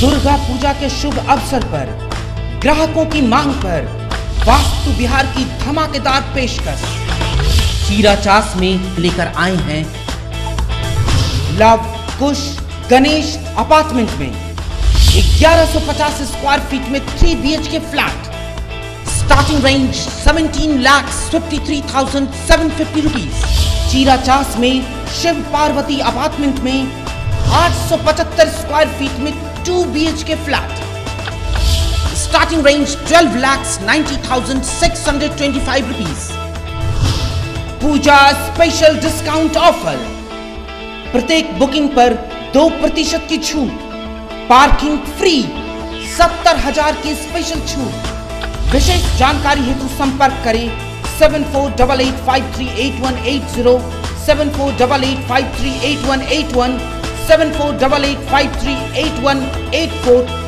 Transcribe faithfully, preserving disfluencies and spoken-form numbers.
दुर्गा पूजा के शुभ अवसर पर ग्राहकों की मांग पर वास्तु विहार की धमाकेदार पेशकश चीरा चास में लेकर आए हैं लाभ कुश गणेश अपार्टमेंट में ग्यारह सौ पचास स्क्वायर फीट में three B H K flat, starting range सत्रह लाख तिरेपन हज़ार सात सौ पचास रुपीस। चीरा चास में शिव पार्वती अपार्टमेंट में आठ सौ पचहत्तर स्क्वायर फीट में two B H K flat, starting range बारह लाख नब्बे हज़ार छह सौ पच्चीस rupees. Puja special discount offer, प्रत्येक बुकिंग पर दो प्रतिशत की छूट, पार्किंग फ्री, सत्तर हजार की स्पेशल छूट। विशेष जानकारी हेतु संपर्क करें seven four double eight five three eight one eight zero, seven four double eight five three eight one eight one, seven four double eight five three eight one eight four.